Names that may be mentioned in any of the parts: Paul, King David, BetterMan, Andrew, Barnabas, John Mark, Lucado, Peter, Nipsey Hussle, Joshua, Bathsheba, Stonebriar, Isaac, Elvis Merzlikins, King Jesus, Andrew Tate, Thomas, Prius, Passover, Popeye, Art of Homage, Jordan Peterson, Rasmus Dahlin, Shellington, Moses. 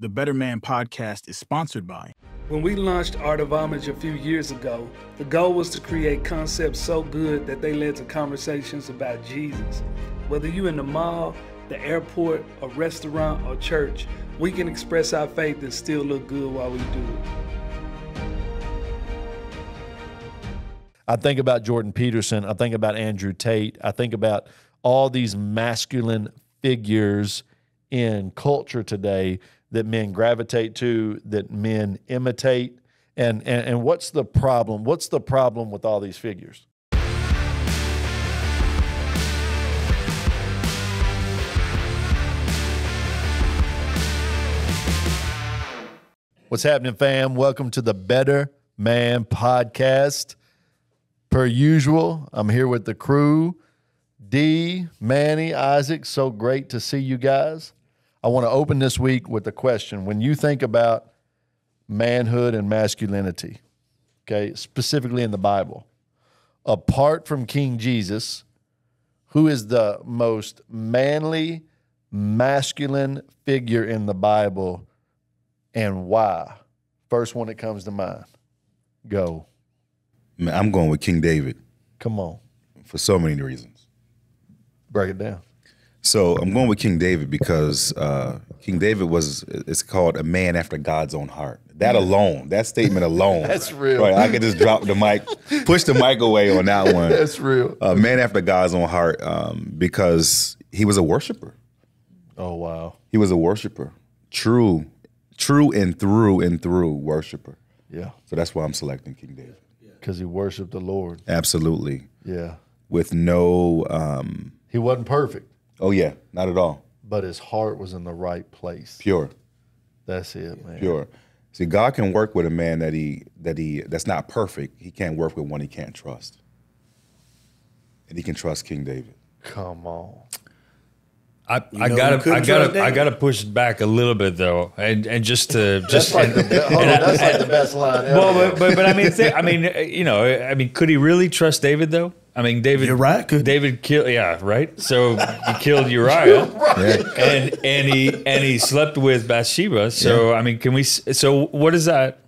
the Better Man podcast is sponsored by. When we launched Art of Homage a few years ago, the goal was to create concepts so good that they led to conversations about Jesus. Whether you're in the mall, the airport, a restaurant, or church, we can express our faith and still look good while we do it. I think about Jordan Peterson. I think about Andrew Tate. I think about all these masculine figures in culture today that men gravitate to, that men imitate. And what's the problem? What's the problem with all these figures? What's happening, fam? Welcome to the Better Man podcast. Per usual, I'm here with the crew. D, Manny, Isaac, so great to see you guys. I want to open this week with a question. When you think about manhood and masculinity, okay, specifically in the Bible, apart from King Jesus, who is the most manly, masculine figure in the Bible? And why? First one that comes to mind. Go. Man, I'm going with King David. Come on. For so many reasons. Break it down. So I'm going with King David because King David was, it's called a man after God's own heart. That alone, that statement alone. That's real. Right, I could just drop the mic, push the mic away on that one. That's real. A man after God's own heart because he was a worshiper. Oh, wow. He was a worshiper. True and through worshiper. Yeah. So that's why I'm selecting King David. Because he worshiped the Lord. Absolutely. Yeah. With no... he wasn't perfect. Oh, yeah. Not at all. But his heart was in the right place. Pure. That's it, man. Pure. See, God can work with a man that's not perfect. He can't work with one he can't trust. And he can trust King David. Come on. I gotta push back a little bit though, and just to just that's like the best line. Well, but I mean, I mean, could he really trust David though? I mean, David. You're right. David killed. Yeah, right. So he killed Uriah, right. and he slept with Bathsheba. So yeah. I mean, can we? So what is that?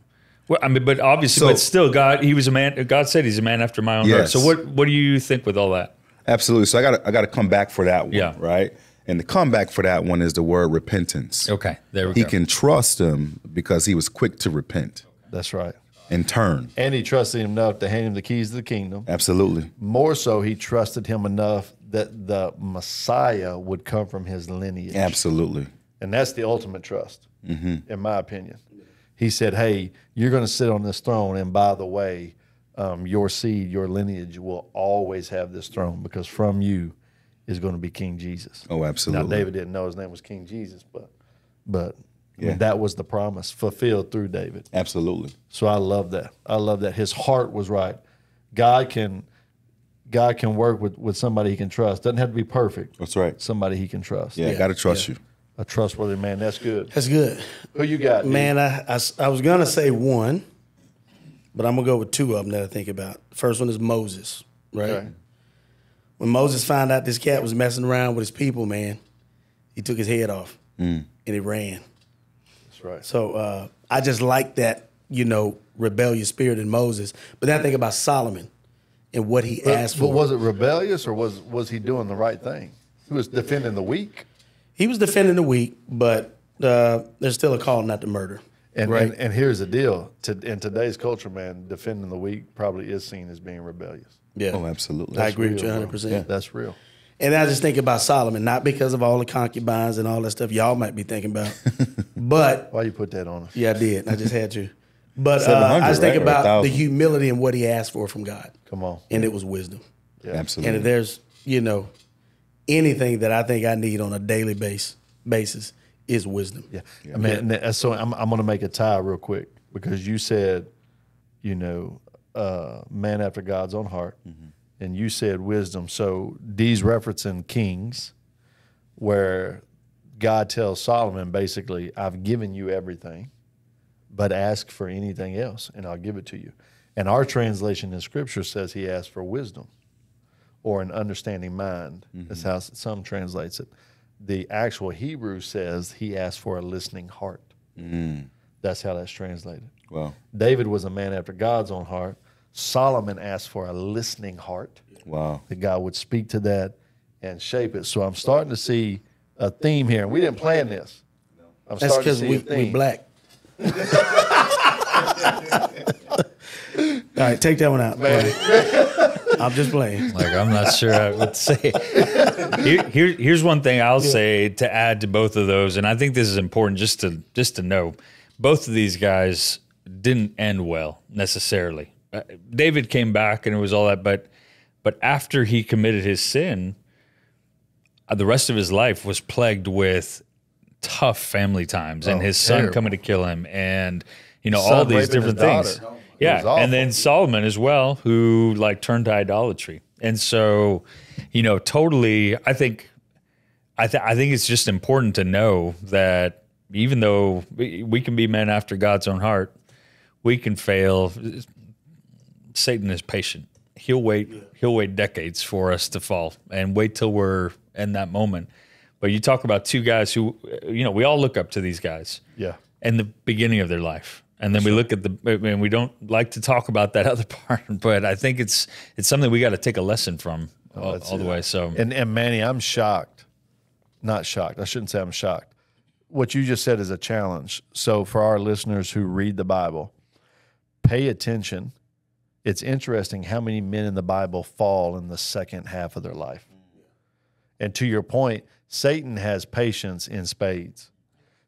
Well, I mean, but obviously, so, but still, God. He was a man. God said he's a man after my own heart. So what do you think with all that? Absolutely. So I gotta come back for that one. Yeah. Right. And the comeback for that one is the word repentance. Okay, there we go. He can trust him because he was quick to repent. That's right. And turn. And he trusted him enough to hand him the keys to the kingdom. Absolutely. More so, he trusted him enough that the Messiah would come from his lineage. Absolutely. And that's the ultimate trust, in my opinion. He said, hey, you're going to sit on this throne, and by the way, your seed, your lineage will always have this throne because from you, is going to be King Jesus. Oh, absolutely. Now, David didn't know his name was King Jesus, but that was the promise fulfilled through David. Absolutely. So I love that. I love that. His heart was right. God can work with somebody he can trust. Doesn't have to be perfect. That's right. Somebody he can trust. Yeah, got to trust you. A trustworthy man. That's good. That's good. Who you got? Man, I was going to say one, but I'm going to go with two of them that I think about. The first one is Moses, right? Okay. When Moses found out this cat was messing around with his people, man, he took his head off and he ran. That's right. So I just like that, you know, rebellious spirit in Moses. But then I think about Solomon and what he asked for. But was it rebellious or was he doing the right thing? He was defending the weak. He was defending the weak, but there's still a call not to murder. And, right? and here's the deal. In today's culture, man, defending the weak probably is seen as being rebellious. Yeah. Oh, absolutely. I agree with you 100%. Yeah, that's real. And I just think about Solomon, not because of all the concubines and all that stuff y'all might be thinking about, but why you put that on us? Yeah, I did. I just had to. But I just think about the humility and what he asked for from God. Come on. And it was wisdom. Yeah. Absolutely. And if there's, you know, anything that I think I need on a daily basis is wisdom. Yeah. I mean, so I'm going to make a tie real quick because you said, you know, man after God's own heart, and you said wisdom. So D's referencing Kings, where God tells Solomon basically, I've given you everything, but ask for anything else, and I'll give it to you. And our translation in Scripture says he asked for wisdom or an understanding mind. That's how some translates it. The actual Hebrew says he asked for a listening heart. That's how that's translated. Wow. David was a man after God's own heart. Solomon asked for a listening heart. Wow. That God would speak to that and shape it. So I'm starting to see a theme here. We didn't plan this. I'm that's because we black. All right, take that one out. I'm just playing. Like, I'm not sure I would say. Here's one thing I'll say to add to both of those, and I think this is important just to know. Both of these guys didn't end well necessarily. David came back and it was all that, but after he committed his sin, the rest of his life was plagued with tough family times and his son coming to kill him and all these different things. Yeah, and then Solomon as well, who like turned to idolatry. And so, totally, I think it's just important to know that even though we can be men after God's own heart, we can fail. Satan is patient. He'll wait decades for us to fall and wait till we're in that moment. But you talk about two guys who, we all look up to these guys. Yeah. In the beginning of their life. And then we look at and we don't like to talk about that other part, but I think it's something we got to take a lesson from all the way. So and Manny, I'm shocked, not shocked. I shouldn't say I'm shocked. What you just said is a challenge. So for our listeners who read the Bible, pay attention. It's interesting how many men in the Bible fall in the second half of their life. And to your point, Satan has patience in spades.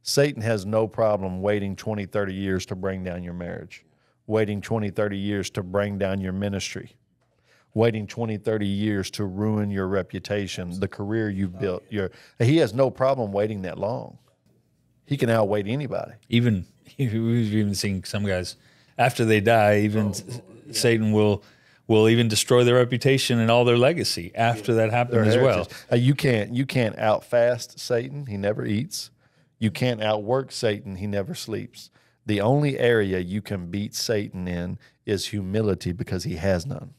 Satan has no problem waiting 20, 30 years to bring down your marriage, waiting 20, 30 years to bring down your ministry, waiting 20, 30 years to ruin your reputation, the career you've built. He has no problem waiting that long. He can outwait anybody. Even we've even seen some guys, after they die, Satan will even destroy their reputation and all their legacy after that happened as well. You can't outfast Satan. He never eats. You can't outwork Satan. He never sleeps. The only area you can beat Satan in is humility, because he has none.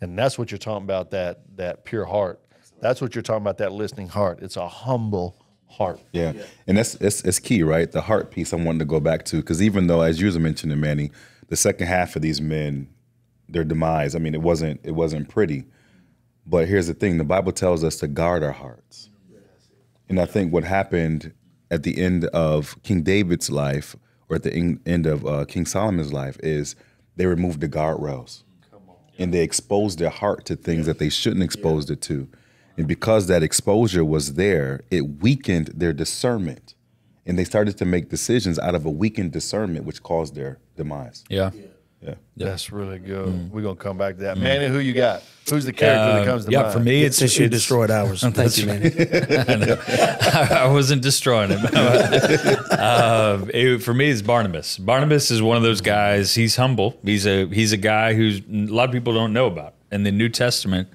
And that's what you're talking about, that pure heart. That's what you're talking about, that listening heart. It's a humble heart. Yeah, and that's key, right? The heart piece I wanted to go back to, because even though, as you was mentioning, Manny, the second half of these men, their demise, I mean, it wasn't pretty. But here's the thing. The Bible tells us to guard our hearts. And I think what happened at the end of King David's life, or at the end of King Solomon's life, is they removed the guardrails. And they exposed their heart to things that they shouldn't expose it to. And because that exposure was there, it weakened their discernment. And they started to make decisions out of a weakened discernment, which caused their demise. Yeah. That's really good. We're going to come back to that. Manny, who you got? Who's the character that comes to mind? Yeah, for me, it's you destroyed ours. Thank you, Manny. I wasn't destroying him. For me, it's Barnabas. Barnabas is one of those guys. He's humble. He's a guy who a lot of people don't know about in the New Testament,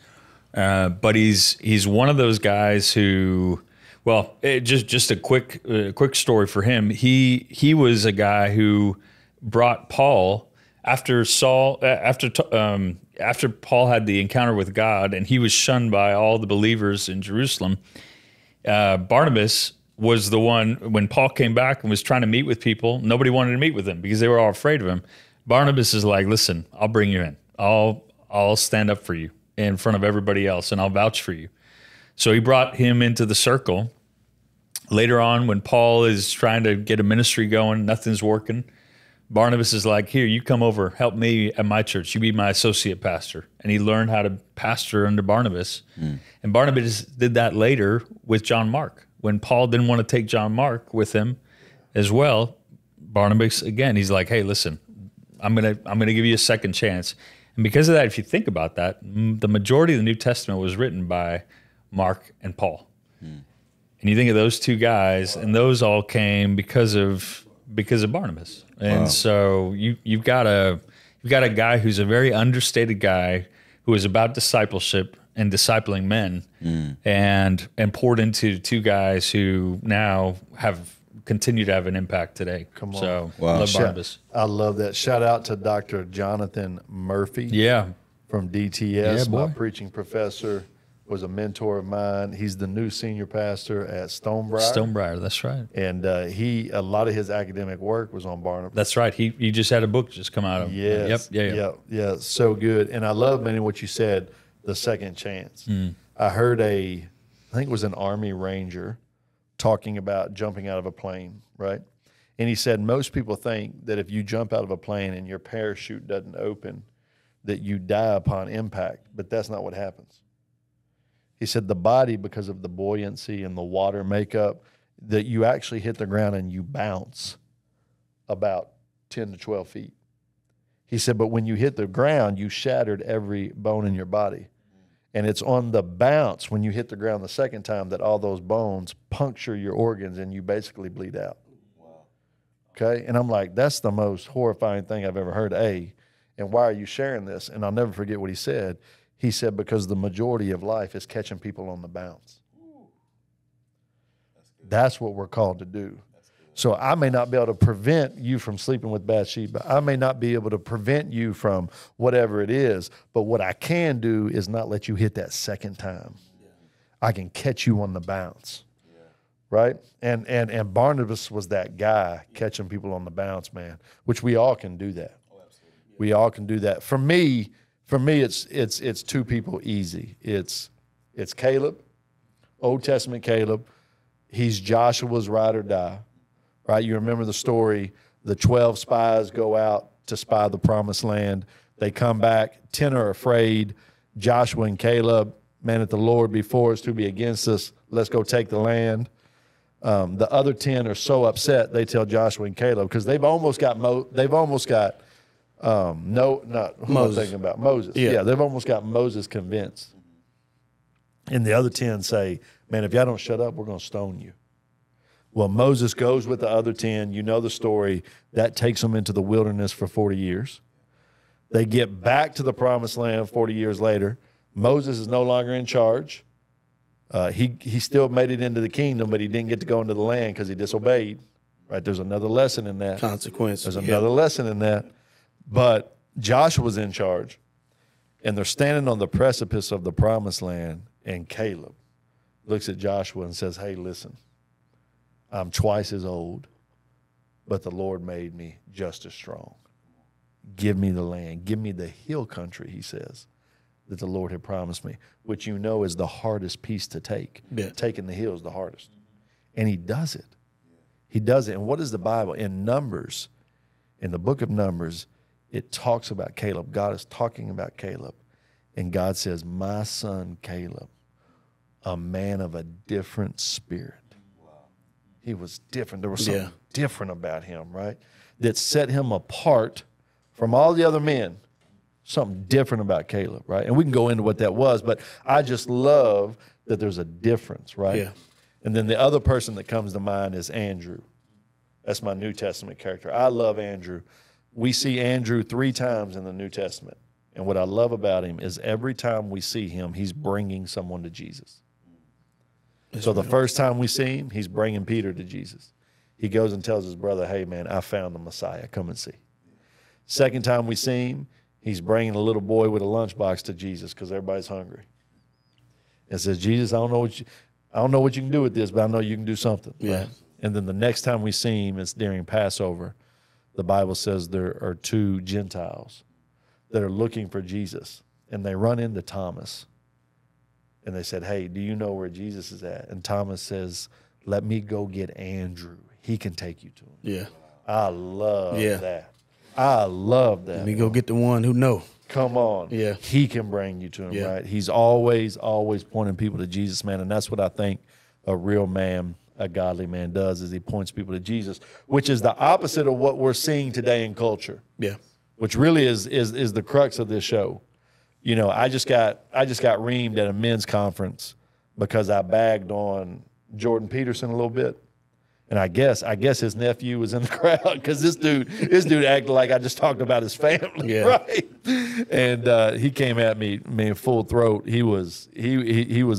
but he's one of those guys who, well, just a quick story for him. He was a guy who brought Paul. After Paul had the encounter with God and he was shunned by all the believers in Jerusalem, Barnabas was the one, when Paul came back and was trying to meet with people, nobody wanted to meet with him because they were all afraid of him. Barnabas is like, listen, I'll bring you in. I'll stand up for you in front of everybody else and I'll vouch for you. So he brought him into the circle. Later on, when Paul is trying to get a ministry going, nothing's working, Barnabas is like, here, you come over, help me at my church. You be my associate pastor. And he learned how to pastor under Barnabas. And Barnabas did that later with John Mark. When Paul didn't want to take John Mark with him as well, Barnabas, again, he's like, hey, listen, I'm gonna give you a second chance. And because of that, if you think about that, the majority of the New Testament was written by Mark and Paul. And you think of those two guys, and those all came because of Barnabas. And so you've got a guy who's a very understated guy who is about discipleship and discipling men, and poured into two guys who now continue to have an impact today. Come on. So I love Barnabas. I love that. Shout out to Dr. Jonathan Murphy. From DTS, my preaching professor was a mentor of mine. He's the new senior pastor at Stonebriar. Stonebriar, that's right. And a lot of his academic work was on Barnabas. That's right. He just had a book just come out of him. Yes. Yeah. So good. And I love, man, what you said, the second chance. Mm. I heard I think it was an Army Ranger talking about jumping out of a plane, right? And he said, most people think that if you jump out of a plane and your parachute doesn't open, that you die upon impact, but that's not what happens. He said the body, because of the buoyancy and the water makeup, that you actually hit the ground and you bounce about 10 to 12 feet. He said, but when you hit the ground, you shattered every bone in your body. And it's on the bounce when you hit the ground the second time that all those bones puncture your organs and you basically bleed out. Wow. Okay? And I'm like, that's the most horrifying thing I've ever heard. And why are you sharing this? And I'll never forget what he said. He said, because the majority of life is catching people on the bounce. Ooh. That's what we're called to do. So I may not be able to prevent you from sleeping with Bathsheba. I may not be able to prevent you from whatever it is. But what I can do is not let you hit that second time. Yeah. I can catch you on the bounce. Yeah. Right? And Barnabas was that guy catching people on the bounce, man, which we all can do that. We all can do that. For me, it's two people easy. It's Caleb, Old Testament Caleb. He's Joshua's ride or die, right? You remember the story. The 12 spies go out to spy the promised land. They come back. 10 are afraid. Joshua and Caleb, man, if the Lord be for us, who be against us? Let's go take the land. The other 10 are so upset. They tell Joshua and Caleb because they've almost got. Moses. Moses. Yeah, they've almost got Moses convinced. And the other 10 say, man, if y'all don't shut up, we're going to stone you. Well, Moses goes with the other 10. You know the story. That takes them into the wilderness for 40 years. They get back to the promised land 40 years later. Moses is no longer in charge. He still made it into the kingdom, but he didn't get to go into the land because he disobeyed. Right? There's another lesson in that. Consequences. There's another lesson in that. But Joshua's in charge, and they're standing on the precipice of the promised land, and Caleb looks at Joshua and says, hey, listen, I'm twice as old, but the Lord made me just as strong. Give me the land. Give me the hill country, he says, that the Lord had promised me, which you know is the hardest piece to take. Yeah. Taking the hill is the hardest. And he does it. He does it. And what is the Bible? In Numbers, in the book of Numbers, it talks about Caleb. God is talking about Caleb. And God says, my son Caleb, a man of a different spirit. He was different. There was something different about him, right? That set him apart from all the other men. Something different about Caleb, right? And we can go into what that was, but I just love that there's a difference, right? Yeah. And then the other person that comes to mind is Andrew. That's my New Testament character. I love Andrew. We see Andrew 3 times in the New Testament. And what I love about him is every time we see him, he's bringing someone to Jesus. So the first time we see him, he's bringing Peter to Jesus. He goes and tells his brother, hey, man, I found the Messiah. Come and see. Second time we see him, he's bringing a little boy with a lunchbox to Jesus because everybody's hungry. And says, Jesus, I don't know what you can do with this, but I know you can do something. Yeah. Right? And then the next time we see him, it's during Passover. The Bible says there are 2 Gentiles that are looking for Jesus, and they run into Thomas, and they said, hey, do you know where Jesus is at? And Thomas says, let me go get Andrew. He can take you to him. Yeah. I love that. I love that. Let me go get the one who know. Come on. Yeah. He can bring you to him, right? He's always, always pointing people to Jesus, man, and that's what I think a real man, a godly man does, is he points people to Jesus, which is the opposite of what we're seeing today in culture. Yeah. Which really is the crux of this show. You know, I just got reamed at a men's conference because I bagged on Jordan Peterson a little bit. And I guess his nephew was in the crowd because this dude acted like I just talked about his family, right? And he came at me full throat. He was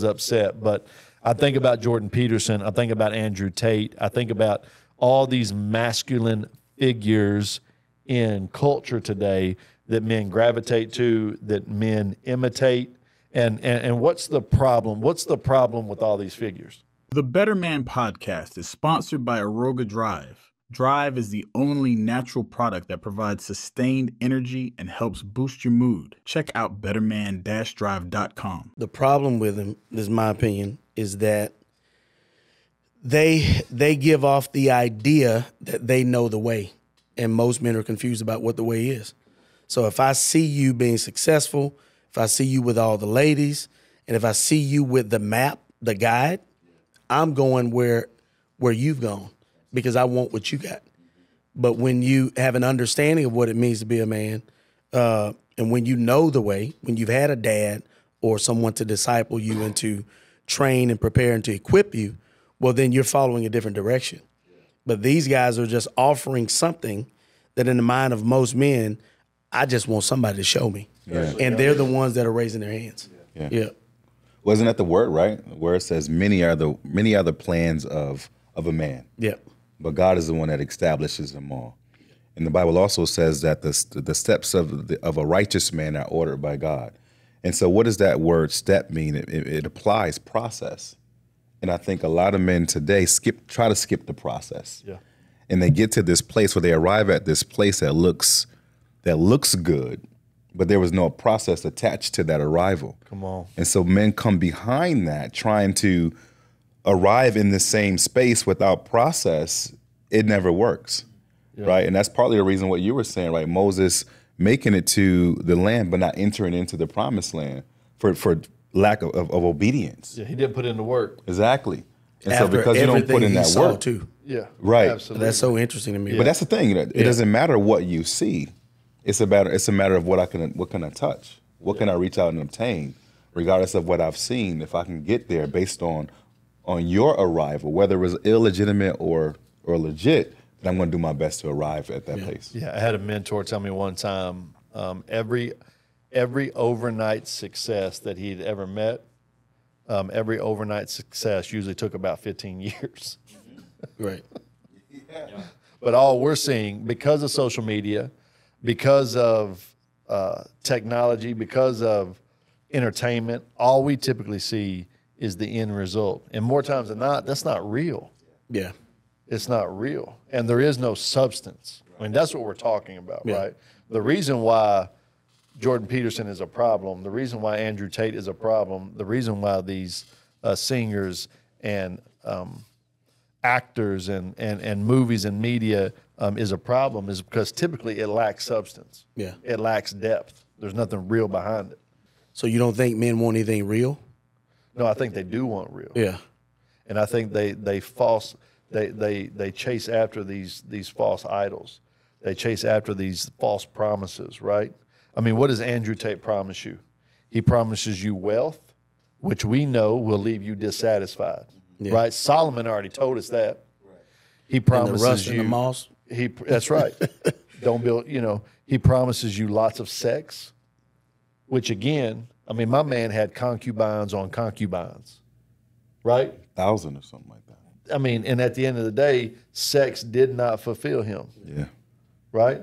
upset, but I think about Jordan Peterson. I think about Andrew Tate. I think about all these masculine figures in culture today that men gravitate to, that men imitate, And what's the problem? What's the problem with all these figures? The Better Man podcast is sponsored by Aroga Drive. Drive is the only natural product that provides sustained energy and helps boost your mood. Check out betterman-drive.com. The problem with them, is my opinion, is that they give off the idea that they know the way, and most men are confused about what the way is. So if I see you being successful, if I see you with all the ladies, and if I see you with the map, the guide, I'm going where you've gone, because I want what you got. But when you have an understanding of what it means to be a man, and when you know the way, when you've had a dad or someone to disciple you and to train and prepare and to equip you, well, then you're following a different direction. But these guys are just offering something that in the mind of most men, I just want somebody to show me. Yeah. And they're the ones that are raising their hands. Yeah. Yeah. Wasn't that the word, right? The word says many are the plans of a man. Yeah. But God is the one that establishes them all. And the Bible also says that the steps of a righteous man are ordered by God. And so what does that word step mean? It applies process. And I think a lot of men today try to skip the process. Yeah. And they get to this place where they arrive at this place that looks good, but there was no process attached to that arrival. Come on. And so men come behind that trying to arrive in the same space without process. It never works. Yeah. Right? And that's partly the reason what you were saying, right? Moses making it to the land but not entering into the promised land for lack of obedience. Yeah, he didn't put in the work. Exactly. And after, so because you don't put in that work too. Yeah. Right. Absolutely. That's so interesting to me. Yeah. But that's the thing, it doesn't matter what you see. It's a matter of what can I touch? What can I reach out and obtain? Regardless of what I've seen, if I can get there based on your arrival, whether it was illegitimate or legit, then I'm going to do my best to arrive at that place. Yeah, I had a mentor tell me one time, every overnight success that he'd ever met, every overnight success usually took about 15 years. Right. Yeah. But all we're seeing, because of social media, because of technology, because of entertainment, all we typically see is the end result. And more times than not, that's not real. Yeah. It's not real. And there is no substance. I mean, that's what we're talking about, right? The reason why Jordan Peterson is a problem, the reason why Andrew Tate is a problem, the reason why these singers and actors and movies and media is a problem is because typically it lacks substance. Yeah. It lacks depth. There's nothing real behind it. So you don't think men want anything real? No, I think they do want real. Yeah. And I think they chase after these false idols. They chase after these false promises, right? I mean, what does Andrew Tate promise you? He promises you wealth, which we know will leave you dissatisfied. Yeah. Right? Solomon already told us that. He promises you the moss. That's right. Don't build, he promises you lots of sex, which again, I mean, my man had concubines on concubines, right? 1,000 or something like that. I mean, and at the end of the day, sex did not fulfill him. Yeah. Right?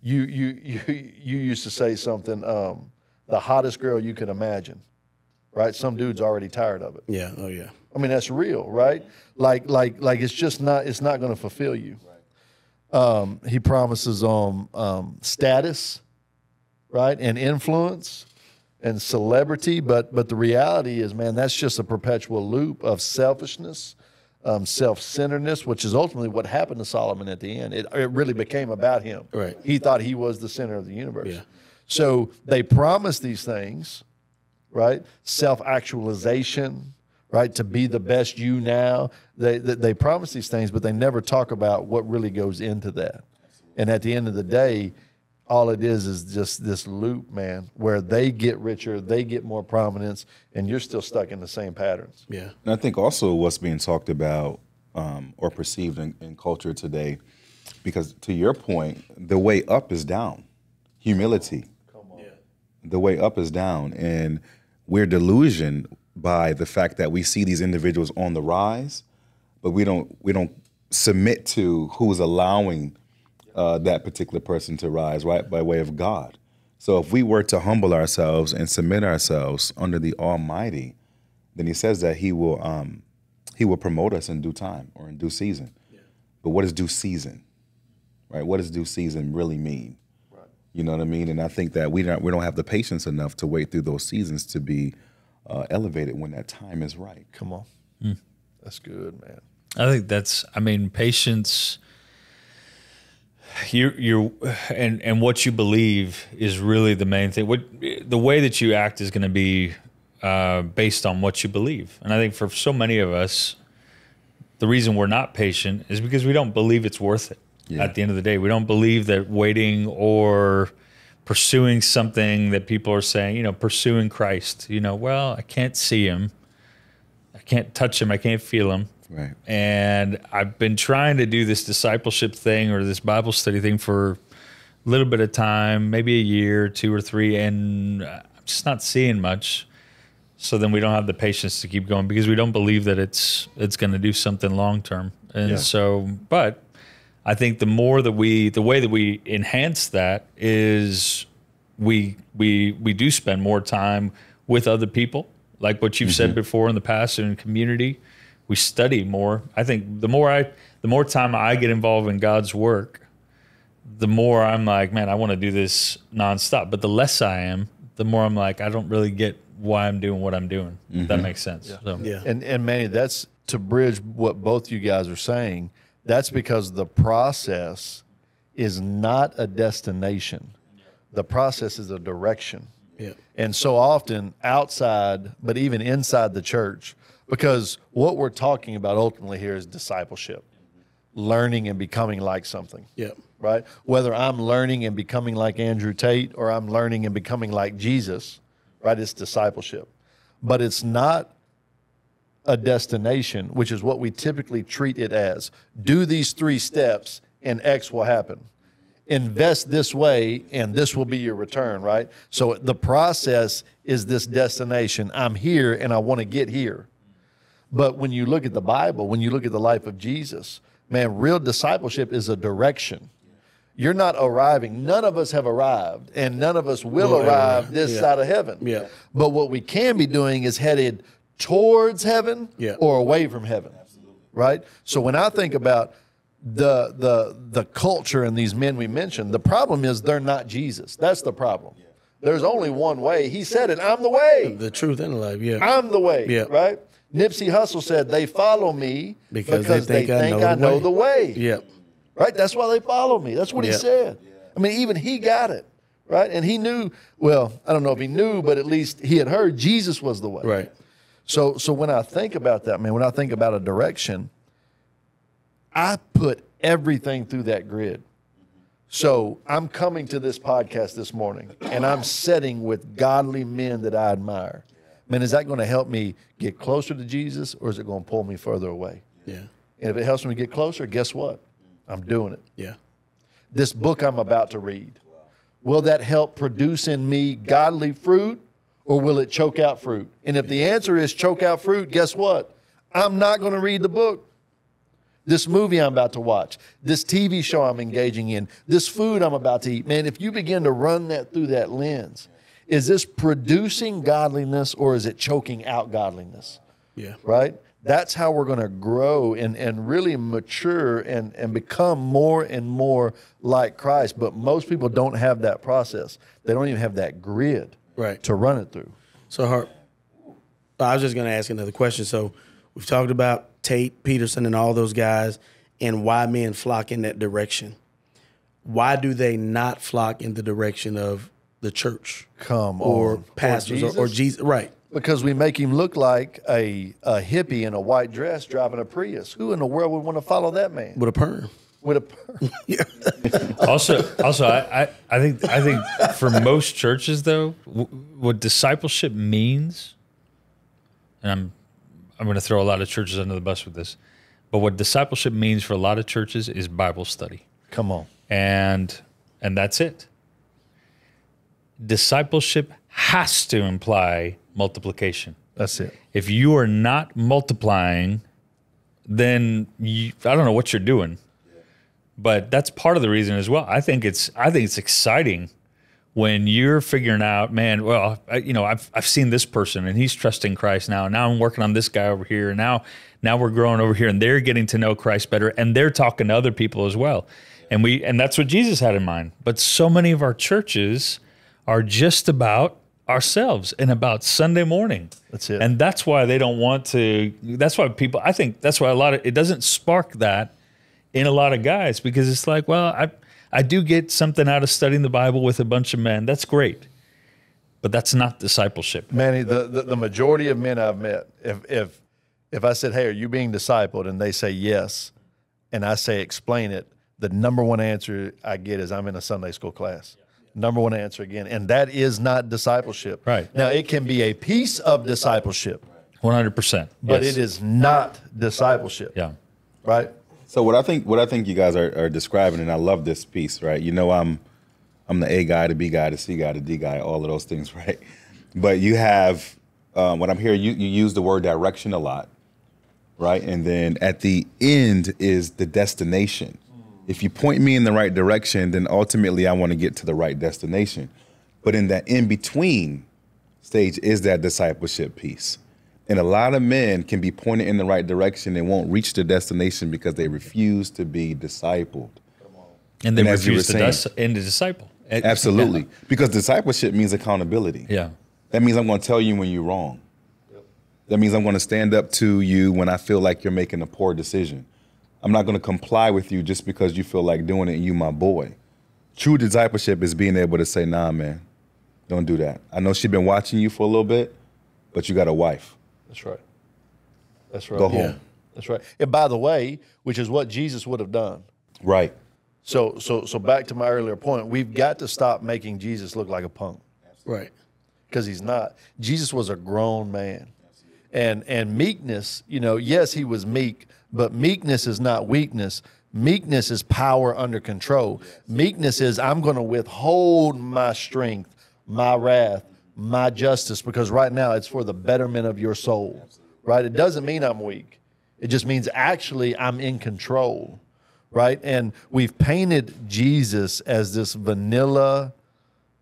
You used to say something, the hottest girl you could imagine, right? Some dude's already tired of it. Yeah. Oh yeah. I mean, that's real, right? Like it's just not, it's not going to fulfill you. Right. He promises status, right, and influence and celebrity, but the reality is, man, that's just a perpetual loop of selfishness, self-centeredness, which is ultimately what happened to Solomon at the end. It really became about him. Right. He thought he was the center of the universe. Yeah. So they promise these things, right? Self-actualization, right? To be the best you now. They promise these things, but they never talk about what really goes into that. And at the end of the day, all it is just this loop, man, where they get richer, they get more prominence, and you're still stuck in the same patterns. Yeah. And I think also what's being talked about or perceived in culture today, because to your point, the way up is down. Humility. Come on. Yeah. The way up is down. And we're delusioned by the fact that we see these individuals on the rise, but we don't submit to who's allowing that particular person to rise, right, by way of God. So if we were to humble ourselves and submit ourselves under the Almighty, then he says that he will promote us in due time or in due season. Yeah. But what is due season, right? What does due season really mean? Right. You know what I mean? And I think that we don't have the patience enough to wait through those seasons to be elevated when that time is right. Come on. Mm. That's good, man. I think that's, I mean, patience, and what you believe is really the main thing. The way that you act is going to be based on what you believe. And I think for so many of us, the reason we're not patient is because we don't believe it's worth it. Yeah. At the end of the day, we don't believe that waiting or pursuing something that people are saying, you know, pursuing Christ, you know, well, I can't see him. I can't touch him. I can't feel him. Right. And I've been trying to do this discipleship thing or this Bible study thing for a little bit of time, maybe a year, 2 or 3, and I'm just not seeing much. So then we don't have the patience to keep going because we don't believe that it's going to do something long term. And yeah. So, but I think the more that the way that we enhance that is we do spend more time with other people, like what you've said before in the past, in community. We study more. I think the more time I get involved in God's work, the more I'm like, man, I want to do this nonstop. But the less I am, the more I'm like, I don't really get why I'm doing what I'm doing. Mm-hmm. If that makes sense. Yeah. So. Yeah. And man, that's to bridge what both you guys are saying. That's because the process is not a destination. The process is a direction. Yeah. And so often outside, but even inside the church, because what we're talking about ultimately here is discipleship, learning and becoming like something. Yeah. Right? Whether I'm learning and becoming like Andrew Tate or I'm learning and becoming like Jesus, right? It's discipleship. But it's not a destination, which is what we typically treat it as. Do these 3 steps and X will happen. Invest this way and this will be your return, right? So the process is this destination. I'm here and I want to get here. But when you look at the Bible, when you look at the life of Jesus, man, real discipleship is a direction. You're not arriving. None of us have arrived, and none of us will arrive this side of heaven. Yeah. But what we can be doing is headed towards heaven or away from heaven, right? So when I think about the culture and these men we mentioned, the problem is they're not Jesus. That's the problem. There's only one way. He said it. I'm the way. The truth and the life, yeah. I'm the way, yeah. Right? Nipsey Hussle said, they follow me because they think I know the way. Yep. Right? That's why they follow me. That's what he said. I mean, even he got it, right? And he knew, well, I don't know if he knew, but at least he had heard Jesus was the way. Right. So when I think about that, man, when I think about a direction, I put everything through that grid. So I'm coming to this podcast this morning, and I'm sitting with godly men that I admire. Man, is that going to help me get closer to Jesus, or is it going to pull me further away? Yeah. And if it helps me get closer, guess what? I'm doing it. Yeah. This book I'm about to read, will that help produce in me godly fruit, or will it choke out fruit? And if the answer is choke out fruit, guess what? I'm not going to read the book. This movie I'm about to watch, this TV show I'm engaging in, this food I'm about to eat. Man, if you begin to run that through that lens, is this producing godliness or is it choking out godliness? Yeah. Right? That's how we're going to grow and really mature and become more and more like Christ. But most people don't have that process. They don't even have that grid to run it through. So, Hart, I was just going to ask another question. So we've talked about Tate, Peterson, and all those guys, and why men flock in that direction. Why do they not flock in the direction of the church or pastors or Jesus? Right. Because we make him look like a hippie in a white dress driving a Prius. Who in the world would want to follow that man? With a perm. With a perm. Yeah. I think for most churches, though, what discipleship means, and I'm going to throw a lot of churches under the bus with this, but what discipleship means for a lot of churches is Bible study. Come on. And that's it. Discipleship has to imply multiplication. That's it. If you are not multiplying, then I don't know what you're doing. But that's part of the reason as well. I think it's exciting when you're figuring out, man, well, I've seen this person and he's trusting Christ now. And now I'm working on this guy over here. And now we're growing over here and they're getting to know Christ better. And they're talking to other people as well. And that's what Jesus had in mind. But so many of our churches are just about ourselves and about Sunday morning. That's it. And that's why they don't want to, that's why people, I think that's why a lot of, it doesn't spark that in a lot of guys, because it's like, well, I do get something out of studying the Bible with a bunch of men. That's great. But that's not discipleship. Manny, the majority of men I've met, if I said, hey, are you being discipled? And they say yes. And I say, explain it. The number one answer I get is I'm in a Sunday school class. Number one answer again. And that is not discipleship. Right. Now, it can be a piece of discipleship. 100%. But yes. It is not discipleship. Yeah. Right? So what I think you guys are describing, and I love this piece, right? You know, I'm the A guy, the B guy, the C guy, the D guy, all of those things, right? But you have, when I'm here, you use the word direction a lot, right? And then at the end is the destination. If you point me in the right direction, then ultimately I want to get to the right destination. But in that in-between stage is that discipleship piece. And a lot of men can be pointed in the right direction and won't reach their destination because they refuse to be discipled. And they refuse to be discipled. Absolutely. Yeah. Because discipleship means accountability. Yeah. That means I'm going to tell you when you're wrong. Yep. That means I'm going to stand up to you when I feel like you're making a poor decision. I'm not going to comply with you just because you feel like doing it and you my boy. True discipleship is being able to say, nah, man, don't do that. I know she's been watching you for a little bit, but you got a wife. That's right. That's right. Go home. Yeah. That's right. And by the way, which is what Jesus would have done. Right. So back to my earlier point, we've got to stop making Jesus look like a punk. Right. Because he's not. Jesus was a grown man. And meekness, you know, yes, he was meek, but meekness is not weakness. Meekness is power under control. Meekness is I'm going to withhold my strength, my wrath, my justice, because right now it's for the betterment of your soul, right? It doesn't mean I'm weak. It just means actually I'm in control, right? And we've painted Jesus as this vanilla,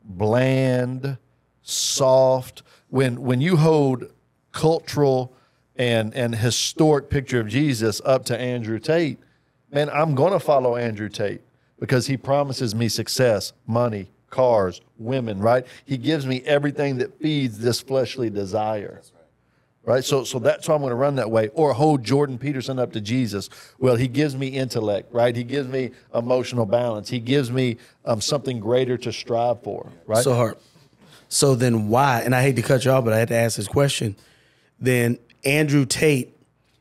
bland, soft. When you hold cultural and historic picture of Jesus up to Andrew Tate, man, I'm going to follow Andrew Tate because he promises me success, money, cars, women, right? He gives me everything that feeds this fleshly desire, right? So that's why I'm going to run that way. Or hold Jordan Peterson up to Jesus. Well, he gives me intellect, right? He gives me emotional balance. He gives me something greater to strive for, right? So Hart, so then why, and I hate to cut you off, but I had to ask this question, then Andrew Tate,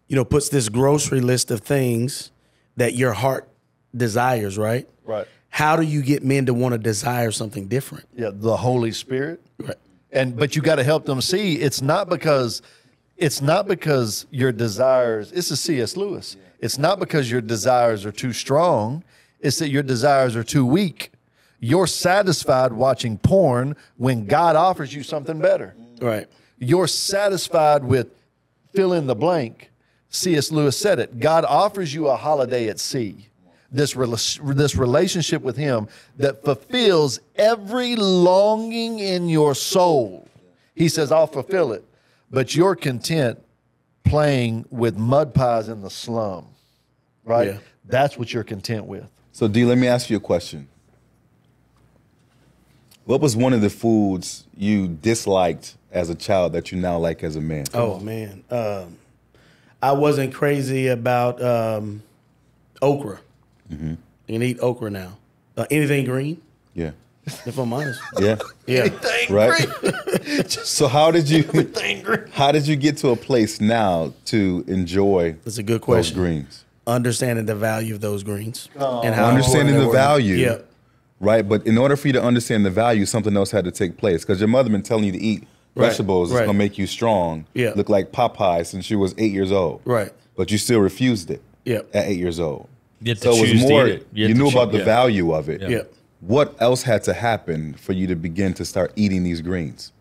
you know, puts this grocery list of things that your heart desires, right? Right. How do you get men to want to desire something different? Yeah, the Holy Spirit. Right. But you got to help them see it's not because your desires, this is C.S. Lewis. It's not because your desires are too strong. It's that your desires are too weak. You're satisfied watching porn when God offers you something better. Right. You're satisfied with fill in the blank. C.S. Lewis said it. God offers you a holiday at sea. This relationship with him that fulfills every longing in your soul. He says, I'll fulfill it. But you're content playing with mud pies in the slum, right? Yeah. That's what you're content with. So, D, let me ask you a question. What was one of the foods you disliked as a child that you now like as a man? Oh, man. I wasn't crazy about okra. Mm-hmm. You can eat okra now. Anything green? Yeah. If I'm honest. Yeah. Yeah. Anything right? green. So how did you get to a place now to enjoy That's a good question. Those greens? Understanding the value of those greens. Oh. And how understanding the value. Yeah. Right. But in order for you to understand the value, something else had to take place. Because your mother been telling you to eat vegetables right. It's gonna make you strong. Yeah. Look like Popeye since she was 8 years old. Right. But you still refused it. Yeah. At 8 years old. So it was more, you knew about the value of it. Yeah. What else had to happen for you to begin to start eating these greens?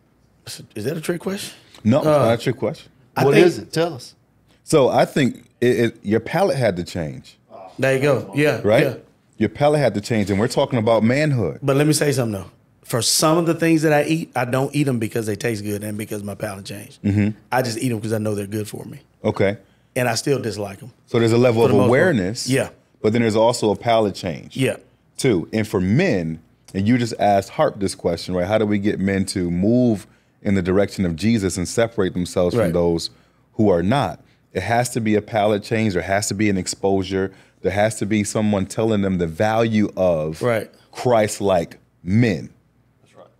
Is that a trick question? No, it's not a trick question. What is it? Tell us. So I think your palate had to change. There you go. Yeah. Right? Yeah. Your palate had to change, and we're talking about manhood. But let me say something, though. For some of the things that I eat, I don't eat them because they taste good and because my palate changed. Mm-hmm. I just eat them because I know they're good for me. Okay. And I still dislike them. So there's a level of awareness. Yeah. But then there's also a palate change. Yeah. Too. And for men, and you just asked Harp this question, right? How do we get men to move in the direction of Jesus and separate themselves from those who are not? It has to be a palate change. There has to be an exposure. There has to be someone telling them the value of Christ-like men.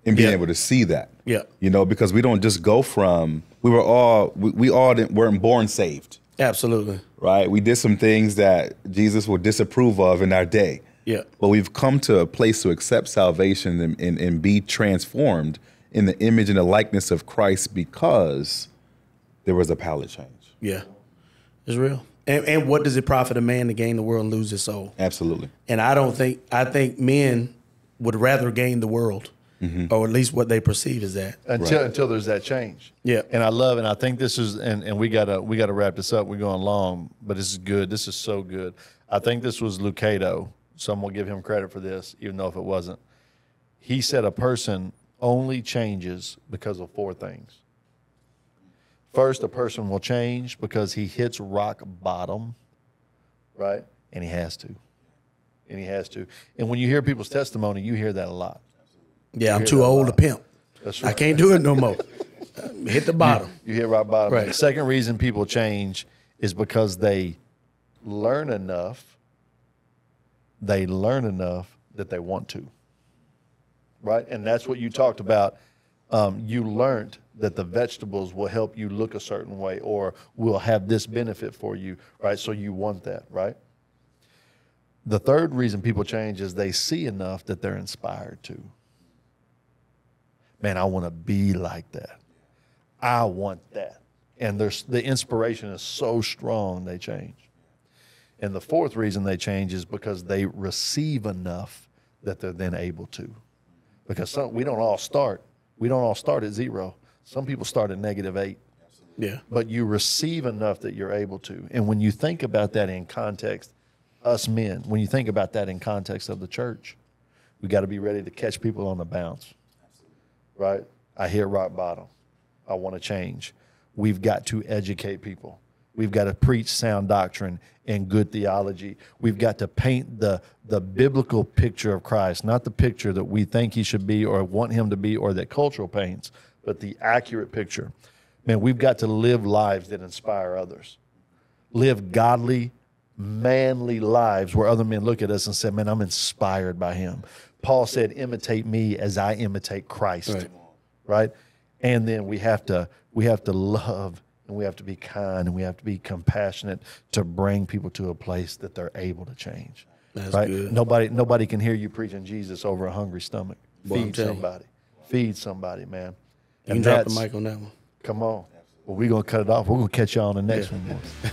And being able to see that, you know, because we don't just go from, we all weren't born saved. Absolutely. Right. We did some things that Jesus will disapprove of in our day. Yeah. But we've come to a place to accept salvation and be transformed in the image and the likeness of Christ because there was a palate change. Yeah, it's real. And what does it profit a man to gain the world and lose his soul? Absolutely. And I think men would rather gain the world. Mm-hmm. Or at least what they perceive is that until there's that change. Yeah. And I love, and I think this is, and we gotta wrap this up. We're going long, but this is good. This is so good. I think this was Lucado. Some will give him credit for this, even though if it wasn't. He said a person only changes because of four things. First, a person will change because he hits rock bottom, right? And he has to. And he has to. And when you hear people's testimony, you hear that a lot. Yeah, I'm too old to pimp. That's right. I can't do it no more. Hit the bottom. You hit rock bottom. Right. The second reason people change is because they learn enough. They learn enough that they want to. Right? And that's what you talked about. You learned that the vegetables will help you look a certain way or will have this benefit for you. Right? So you want that. Right? The third reason people change is they see enough that they're inspired to. Man, I want to be like that. I want that. And the inspiration is so strong, they change. And the fourth reason they change is because they receive enough that they're then able to. Because we don't all start. We don't all start at zero. Some people start at -8. Yeah. But you receive enough that you're able to. And when you think about that in context, us men, when you think about that in context of the church, we got to be ready to catch people on the bounce. Right? I hit rock bottom. I want to change. We've got to educate people. We've got to preach sound doctrine and good theology. We've got to paint the biblical picture of Christ, not the picture that we think he should be or want him to be or that culture paints, but the accurate picture. Man, we've got to live lives that inspire others. Live godly, manly lives where other men look at us and say, man, I'm inspired by him. Paul said, imitate me as I imitate Christ, right? And then we have to love, and we have to be kind, and we have to be compassionate to bring people to a place that they're able to change. That's good. Nobody can hear you preaching Jesus over a hungry stomach. Boy, feed somebody. Feed somebody, man. And drop the mic on that one. Come on. Well, we're going to cut it off. We're going to catch you on the next one.